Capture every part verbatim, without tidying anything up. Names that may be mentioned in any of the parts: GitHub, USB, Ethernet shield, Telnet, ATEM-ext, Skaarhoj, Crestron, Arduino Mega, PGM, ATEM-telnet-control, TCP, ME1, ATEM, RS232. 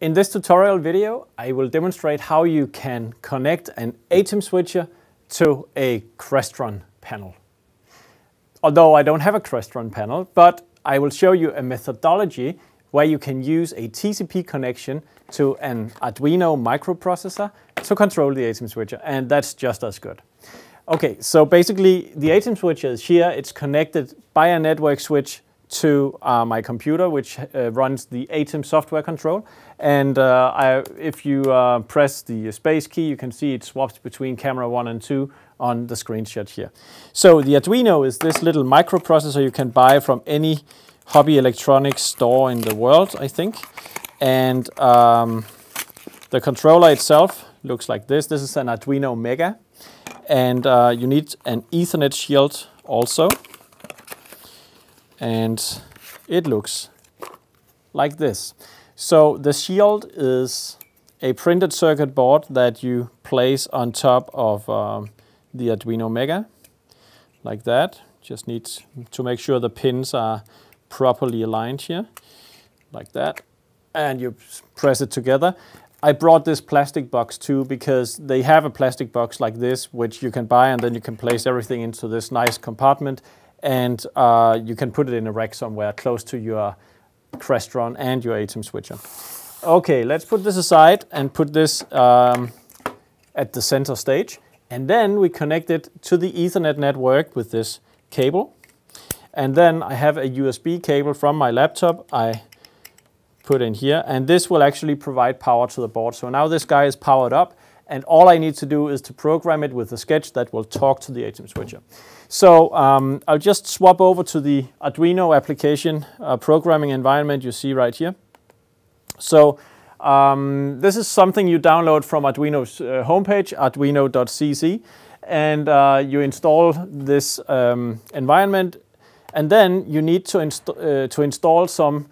In this tutorial video, I will demonstrate how you can connect an ATEM switcher to a Crestron panel. Although I don't have a Crestron panel, but I will show you a methodology where you can use a T C P connection to an Arduino microprocessor to control the ATEM switcher, and that's just as good. Okay, so basically the ATEM switcher is here. It's connected by a network switch to uh, my computer, which uh, runs the ATEM software control. And uh, I, if you uh, press the space key, you can see it swaps between camera one and two on the screenshot here. So the Arduino is this little microprocessor you can buy from any hobby electronics store in the world, I think. And um, the controller itself looks like this. This is an Arduino Mega. And uh, you need an Ethernet shield also. And it looks like this. So the shield is a printed circuit board that you place on top of um, the Arduino Mega, like that. Just need to make sure the pins are properly aligned here, like that. And you press it together. I brought this plastic box too, because they have a plastic box like this, which you can buy, and then you can place everything into this nice compartment. And uh, you can put it in a rack somewhere close to your Crestron and your ATEM switcher. Okay, let's put this aside and put this um, at the center stage. And then we connect it to the Ethernet network with this cable. And then I have a U S B cable from my laptop I put in here. And this will actually provide power to the board. So now this guy is powered up. And all I need to do is to program it with a sketch that will talk to the ATEM switcher. So um, I'll just swap over to the Arduino application uh, programming environment you see right here. So um, this is something you download from Arduino's uh, homepage, arduino dot c c, and uh, you install this um, environment. And then you need to, inst uh, to install some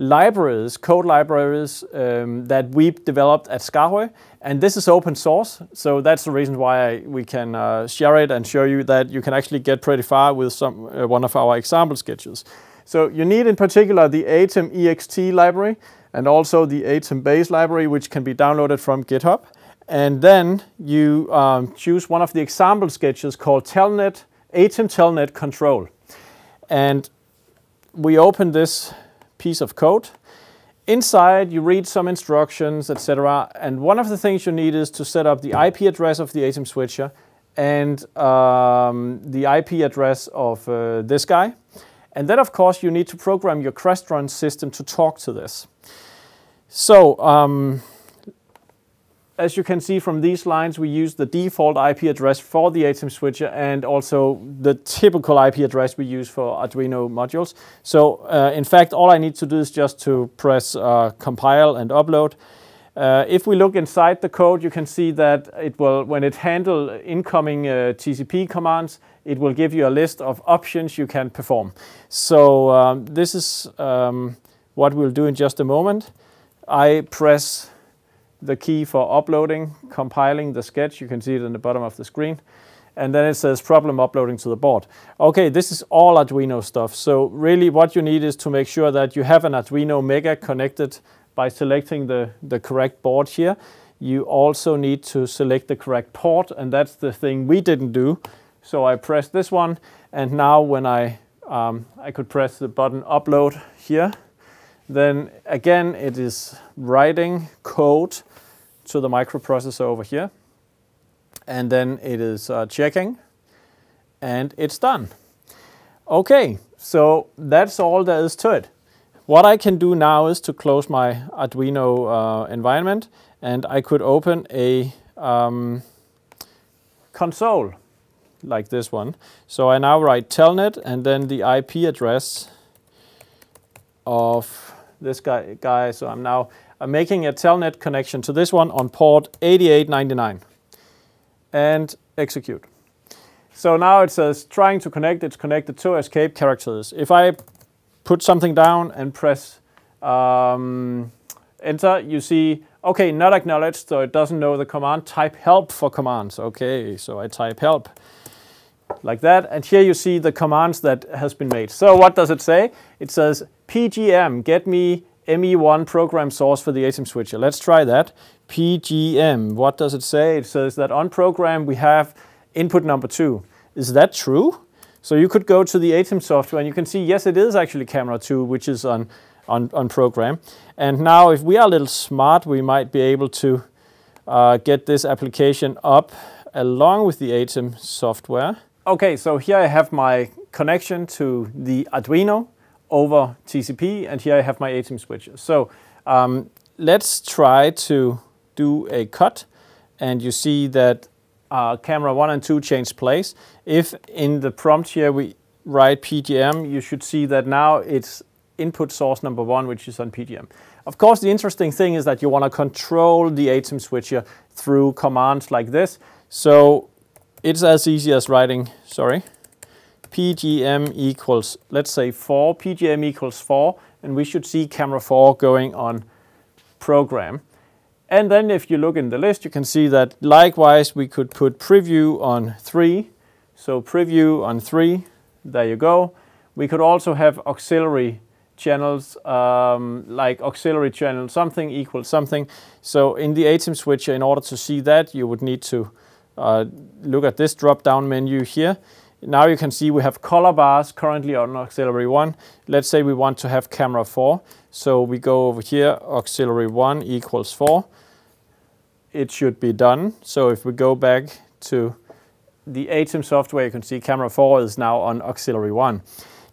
libraries, code libraries um, that we developed at Skaarhoj, and this is open source, so that's the reason why I, we can uh, share it and show you that you can actually get pretty far with some uh, one of our example sketches. So you need in particular the ATEM-ext library and also the ATEM base library, which can be downloaded from GitHub, and then you um, choose one of the example sketches called Telnet, ATEM-telnet-control, and we open this piece of code. Inside you read some instructions, et cetera. And one of the things you need is to set up the I P address of the ATEM switcher and um, the I P address of uh, this guy. And then of course you need to program your Crestron system to talk to this. So um, as you can see from these lines, we use the default I P address for the ATEM switcher and also the typical I P address we use for Arduino modules. So uh, in fact, all I need to do is just to press uh, compile and upload. Uh, if we look inside the code, you can see that it will, when it handles incoming uh, T C P commands, it will give you a list of options you can perform. So um, this is um, what we'll do in just a moment. I press the key for uploading, compiling the sketch. You can see it in the bottom of the screen. And then it says problem uploading to the board. Okay, this is all Arduino stuff. So really what you need is to make sure that you have an Arduino Mega connected by selecting the, the correct board here. You also need to select the correct port, and that's the thing we didn't do. So I pressed this one, and now when I, um, I could press the button upload here, then again it is writing code to the microprocessor over here, and then it is uh, checking, and it's done. Okay, so that's all there is to it. What I can do now is to close my Arduino uh, environment, and I could open a um, console like this one. So I now write telnet and then the I P address of this guy, guy, so I'm now I'm making a telnet connection to this one on port eighty-eight ninety-nine, and execute. So now it says trying to connect, it's connected to escape characters. If I put something down and press um, enter, you see, okay, not acknowledged, so it doesn't know the command. Type help for commands. Okay, so I type help like that, and here you see the commands that has been made. So what does it say? It says P G M, get me M E one program source for the ATEM switcher. Let's try that. P G M, what does it say? It says that on program we have input number two. Is that true? So you could go to the ATEM software and you can see, yes, it is actually camera two, which is on, on, on program. And now if we are a little smart, we might be able to uh, get this application up along with the ATEM software. Okay, so here I have my connection to the Arduino over T C P, and here I have my ATEM switcher. So um, let's try to do a cut, and you see that Uh, camera one and two change place. If in the prompt here we write P G M, you should see that now it's input source number one, which is on P G M. Of course, the interesting thing is that you want to control the ATEM switcher through commands like this. So it's as easy as writing, sorry, P G M equals, let's say four, P G M equals four, and we should see camera four going on program. And then if you look in the list, you can see that likewise we could put preview on three. So preview on three, there you go. We could also have auxiliary channels, um, like auxiliary channel something equals something. So in the ATEM switcher, in order to see that, you would need to uh, look at this drop-down menu here. Now you can see we have color bars currently on auxiliary one. Let's say we want to have camera four. So we go over here, auxiliary one equals four. It should be done. So if we go back to the ATEM software, you can see camera four is now on auxiliary one.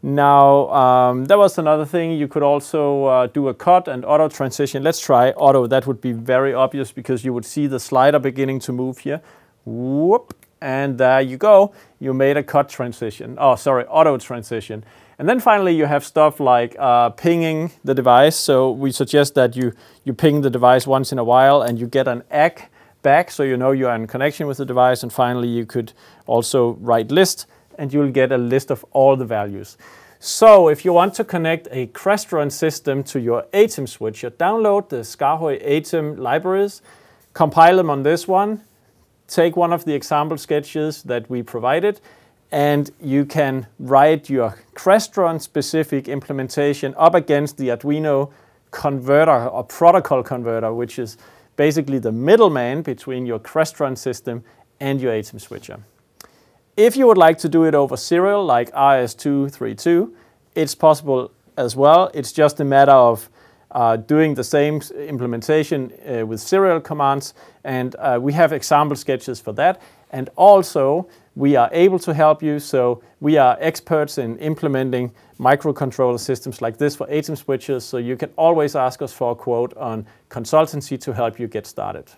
Now, um, that was another thing. You could also uh, do a cut and auto transition. Let's try auto. That would be very obvious because you would see the slider beginning to move here. Whoop. And there you go, you made a cut transition, oh sorry, auto transition. And then finally you have stuff like uh, pinging the device, so we suggest that you, you ping the device once in a while and you get an A C K back, so you know you are in connection with the device. And finally you could also write list, and you'll get a list of all the values. So if you want to connect a Crestron system to your ATEM switcher, download the Skaarhoj ATEM libraries, compile them on this one, take one of the example sketches that we provided, and you can write your Crestron-specific implementation up against the Arduino converter or protocol converter, which is basically the middleman between your Crestron system and your ATEM switcher. If you would like to do it over serial, like R S two thirty-two, it's possible as well. It's just a matter of Uh, doing the same implementation uh, with serial commands, and uh, we have example sketches for that, and also we are able to help you. So we are experts in implementing microcontroller systems like this for ATEM switches, so you can always ask us for a quote on consultancy to help you get started.